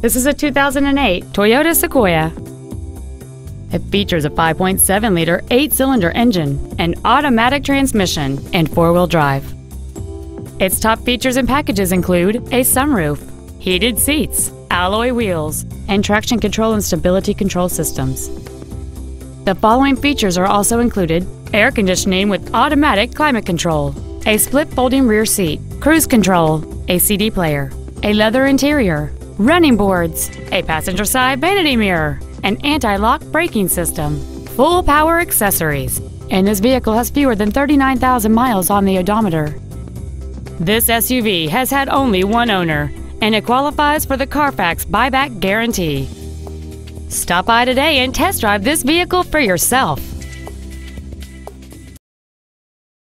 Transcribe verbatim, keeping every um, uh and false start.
This is a two thousand eight Toyota Sequoia. It features a five point seven liter eight-cylinder engine, an automatic transmission, and four-wheel drive. Its top features and packages include a sunroof, heated seats, alloy wheels, and traction control and stability control systems. The following features are also included: air conditioning with automatic climate control, a split folding rear seat, cruise control, a C D player, a leather interior, running boards, a passenger side vanity mirror, an anti-lock braking system, full power accessories, and this vehicle has fewer than thirty-nine thousand miles on the odometer. This S U V has had only one owner, and it qualifies for the Carfax buyback guarantee. Stop by today and test drive this vehicle for yourself.